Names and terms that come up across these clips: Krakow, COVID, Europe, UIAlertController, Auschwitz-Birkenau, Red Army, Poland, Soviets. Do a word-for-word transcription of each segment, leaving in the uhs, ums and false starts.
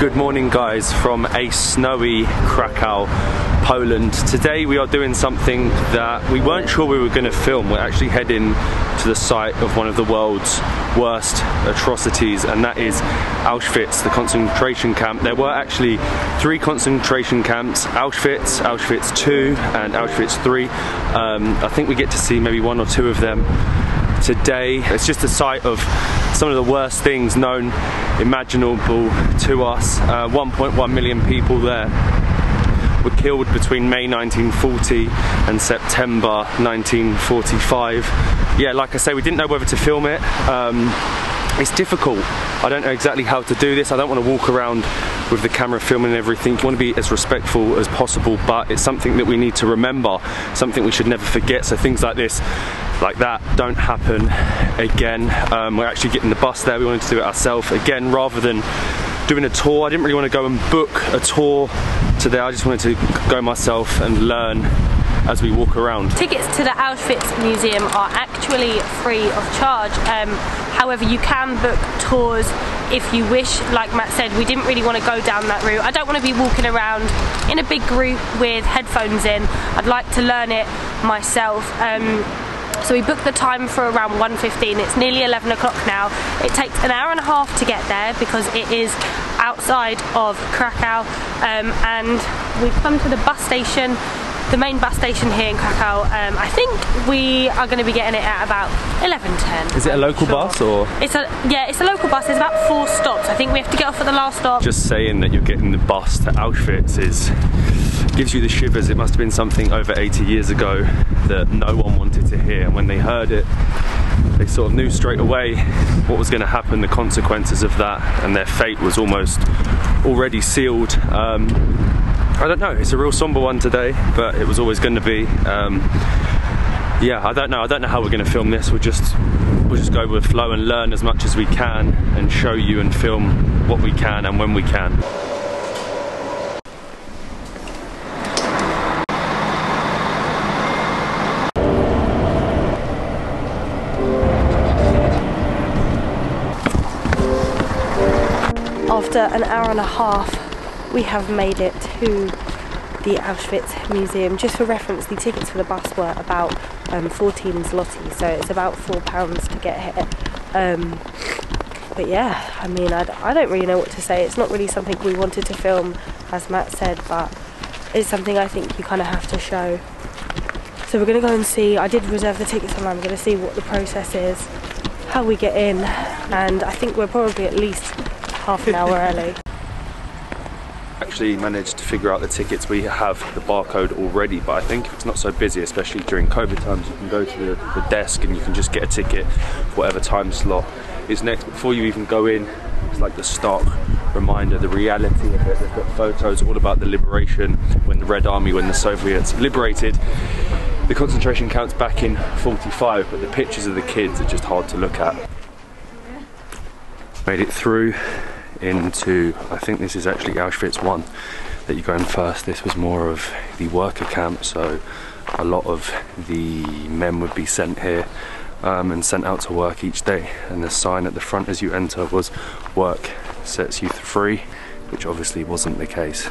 Good morning guys from a snowy Krakow, Poland. Today we are doing something that we weren't sure we were going to film. We're actually heading to the site of one of the world's worst atrocities, and that is Auschwitz, the concentration camp. There were actually three concentration camps: Auschwitz, Auschwitz two and Auschwitz three. Um, I think we get to see maybe one or two of them today. It's just a site of some of the worst things known, imaginable to us. Uh, one point one million people there were killed between May nineteen forty and September nineteen forty-five. Yeah, like I say, we didn't know whether to film it. Um, it's difficult. I don't know exactly how to do this. I don't want to walk around with the camera filming everything. You want to be as respectful as possible, but it's something that we need to remember, something we should never forget, so things like this, like that, don't happen again. Um, we're actually getting the bus there. We wanted to do it ourselves again rather than doing a tour. I didn't really want to go and book a tour today. I just wanted to go myself and learn as we walk around. Tickets to the Auschwitz Museum are actually free of charge. Um, however, you can book tours if you wish. Like Matt said, we didn't really want to go down that route. I don't want to be walking around in a big group with headphones in. I'd like to learn it myself. Um, so we booked the time for around one fifteen. It's nearly eleven o'clock now. It takes an hour and a half to get there because it is outside of Krakow, um, and we've come to the bus station, the main bus station here in Krakow. um, I think we are going to be getting it at about eleven ten. Is it a local sure. bus or? It's a yeah, it's a local bus. There's about four stops. I think we have to get off at the last stop. Just saying that you're getting the bus to Auschwitz is gives you the shivers. It must have been something over eighty years ago that no one wanted to hear, and when they heard it, they sort of knew straight away what was going to happen, the consequences of that, and their fate was almost already sealed. Um, I don't know, it's a real somber one today, but it was always going to be. Um, yeah, I don't know, I don't know how we're going to film this. We'll just, we'll just go with flow and learn as much as we can and show you and film what we can and when we can. After an hour and a half, we have made it to the Auschwitz Museum. Just for reference, the tickets for the bus were about um, fourteen zloty, so it's about four pounds to get here. Um, but yeah, I mean, I, I don't really know what to say. It's not really something we wanted to film, as Matt said, but it's something I think you kind of have to show. So we're going to go and see. I did reserve the tickets online. We're going to see what the process is, how we get in, and I think we're probably at least half an hour early. Actually managed to figure out the tickets. We have the barcode already, but I think if it's not so busy, especially during COVID times, you can go to the, the desk and you can just get a ticket for whatever time slot is next. Before you even go in, it's like the stark reminder, the reality of it. They've got photos all about the liberation, when the Red Army, when the Soviets liberated the concentration camps back in forty-five, but the pictures of the kids are just hard to look at. Made it through into, I think this is actually Auschwitz one that you go in first. This was more of the worker camp, so a lot of the men would be sent here um, and sent out to work each day, and the sign at the front as you enter was "Work sets you free," which obviously wasn't the case.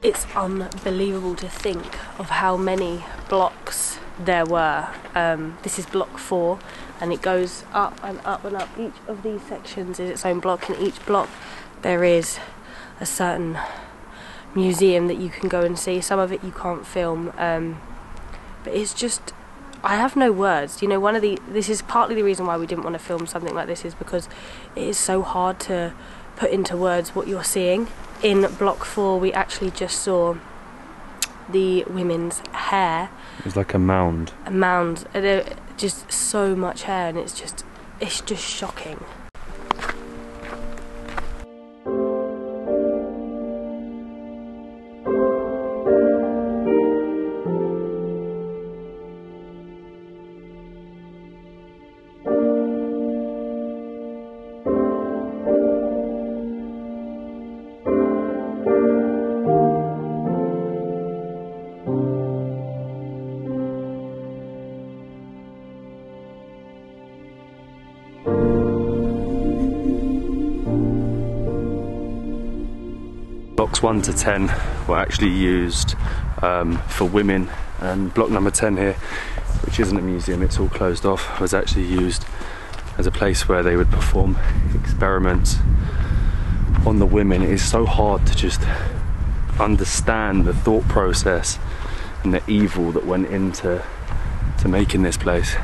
It's unbelievable to think of how many blocks there were. Um, this is block four, and it goes up and up and up. Each of these sections is its own block, and each block there is a certain museum that you can go and see. Some of it you can't film, um, but it's just, I have no words. You know, one of the, this is partly the reason why we didn't want to film something like this, is because it is so hard to put into words what you're seeing. In block four we actually just saw the women's hair. It was like a mound. A mound. Just so much hair, and it's just it's just shocking. blocks one to ten were actually used um, for women, and block number ten here, which isn't a museum, it's all closed off, was actually used as a place where they would perform experiments on the women. It is so hard to just understand the thought process and the evil that went into to making this place.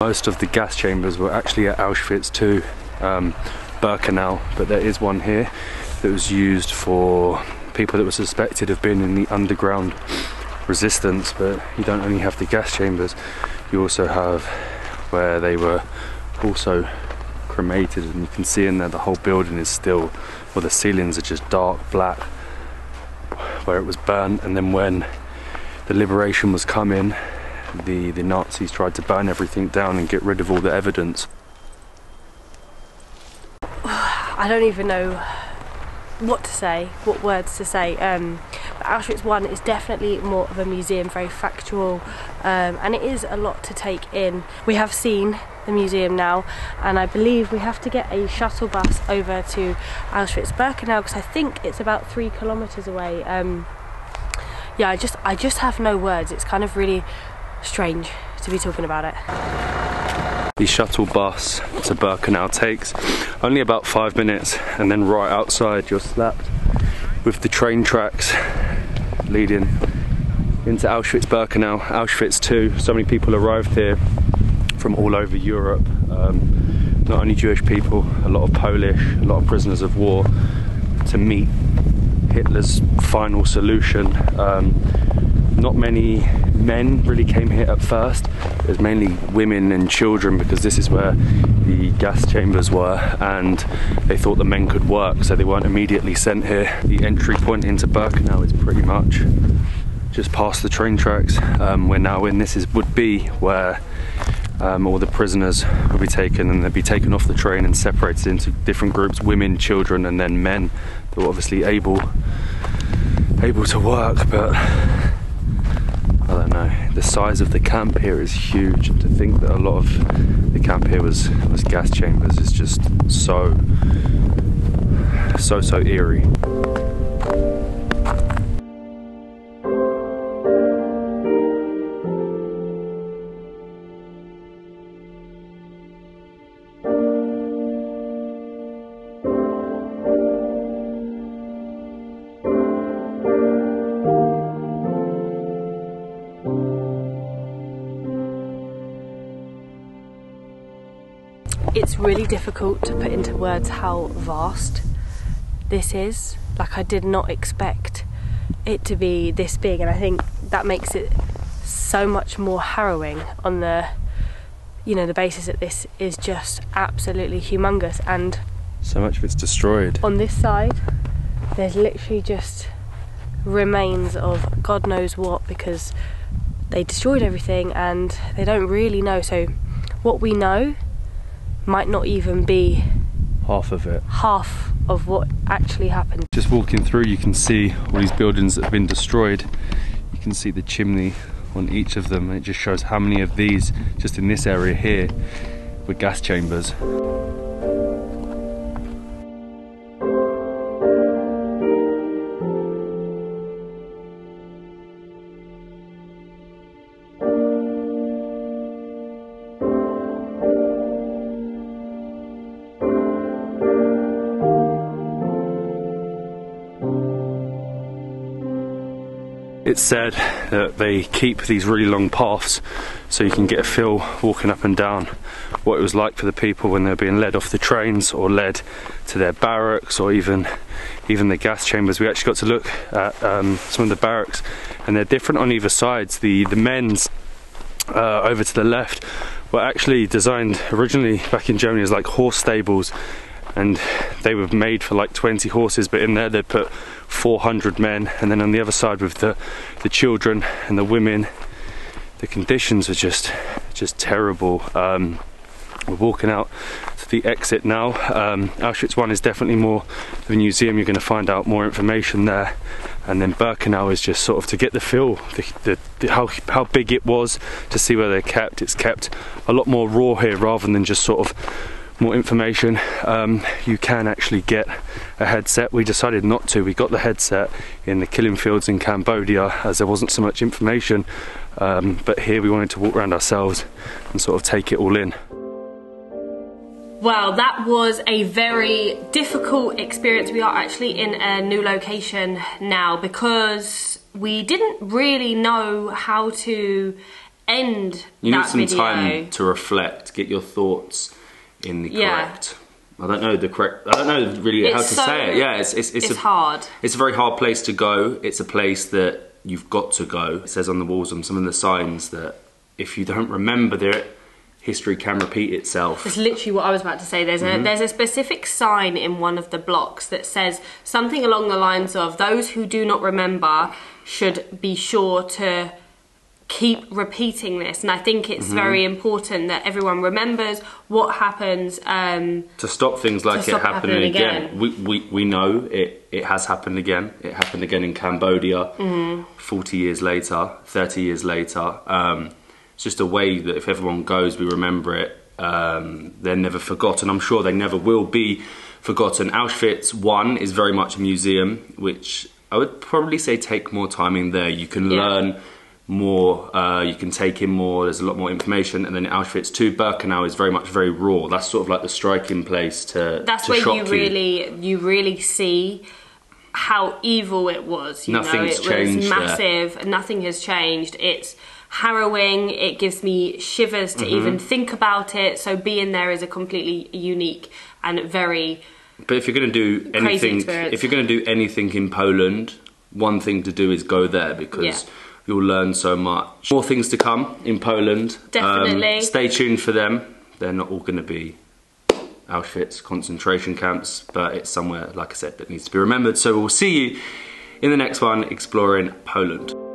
Most of the gas chambers were actually at Auschwitz too, um, Birkenau, but there is one here that was used for people that were suspected of being in the underground resistance. But you don't only have the gas chambers, you also have where they were also cremated, and you can see in there the whole building is still, well, the ceilings are just dark black where it was burnt. And then when the liberation was coming, the the Nazis tried to burn everything down and get rid of all the evidence. I don't even know what to say, what words to say. um But Auschwitz one is definitely more of a museum, very factual, um, and it is a lot to take in. We have seen the museum now, and I believe we have to get a shuttle bus over to Auschwitz-Birkenau because I think it's about three kilometres away. Um, yeah, I just, I just have no words. It's kind of really strange to be talking about it. The shuttle bus to Birkenau takes only about five minutes, and then right outside you're slapped with the train tracks leading into Auschwitz-Birkenau, Auschwitz two. So many people arrived here from all over Europe, um, not only Jewish people, a lot of Polish, a lot of prisoners of war, to meet Hitler's final solution. Um, not many men really came here at first. It was mainly women and children because this is where the gas chambers were, and they thought the men could work, so they weren't immediately sent here. The entry point into Birkenau is pretty much just past the train tracks. Um, we're now in, this is would be where um, all the prisoners would be taken, and they'd be taken off the train and separated into different groups, women, children, and then men that were obviously able able to work. But I don't know, the size of the camp here is huge, and to think that a lot of the camp here was, was gas chambers is just so, so, so eerie. It's really difficult to put into words how vast this is. Like, I did not expect it to be this big, and I think that makes it so much more harrowing on the, you know, the basis that this is just absolutely humongous, and so much of it's destroyed. On this side there's literally just remains of God knows what, because they destroyed everything and they don't really know, so what we know might not even be half of it, half of what actually happened. Just walking through, you can see all these buildings that have been destroyed. You can see the chimney on each of them, and it just shows how many of these just in this area here were gas chambers. It's said that they keep these really long paths so you can get a feel walking up and down what it was like for the people when they were being led off the trains or led to their barracks, or even even the gas chambers. We actually got to look at um, some of the barracks, and they're different on either sides. The, the men's uh, over to the left were actually designed originally back in Germany as like horse stables, and they were made for like twenty horses, but in there they put four hundred men. And then on the other side with the, the children and the women, the conditions are just just terrible. Um, we're walking out to the exit now. Um, Auschwitz one is definitely more of a museum, you're going to find out more information there, and then Birkenau is just sort of to get the feel, the, the, the, how, how big it was, to see where they're kept. It's kept a lot more raw here rather than just sort of more information, um, you can actually get a headset. We decided not to. We got the headset in the killing fields in Cambodia as there wasn't so much information, um, but here we wanted to walk around ourselves and sort of take it all in. Well, that was a very difficult experience. We are actually in a new location now because we didn't really know how to end you that need some video. Time to reflect, get your thoughts in the yeah. correct I don't know the correct I don't know really it's how to so, say it yeah it's it's, it's, it's a, hard it's a very hard place to go. It's a place that you've got to go. It says on the walls on some of the signs that if you don't remember the history can repeat itself. It's literally what I was about to say. There's mm-hmm. a there's a specific sign in one of the blocks that says something along the lines of those who do not remember should be sure to keep repeating this, and I think it's mm-hmm. very important that everyone remembers what happens um, to stop things like it happening again. again. We, we, we know it, it has happened again. It happened again in Cambodia mm-hmm. forty years later, thirty years later. Um, it's just a way that if everyone goes, we remember it. Um, they're never forgotten. I'm sure they never will be forgotten. Auschwitz one is very much a museum, which I would probably say take more time in there. You can yeah. learn more, uh, you can take in more, there's a lot more information. And then Auschwitz two, Birkenau is very much very raw. That's sort of like the striking place to That's to where shock you really, you really see how evil it was. You Nothing's know, it changed was massive, there. Nothing has changed. It's harrowing, it gives me shivers to mm-hmm. even think about it. So being there is a completely unique and very But if you're gonna do anything, if you're gonna do anything in Poland, one thing to do is go there because yeah. you'll learn so much. More things to come in Poland. Definitely. Um, stay tuned for them. They're not all going to be Auschwitz concentration camps, but it's somewhere, like I said, that needs to be remembered. So we'll see you in the next one exploring Poland.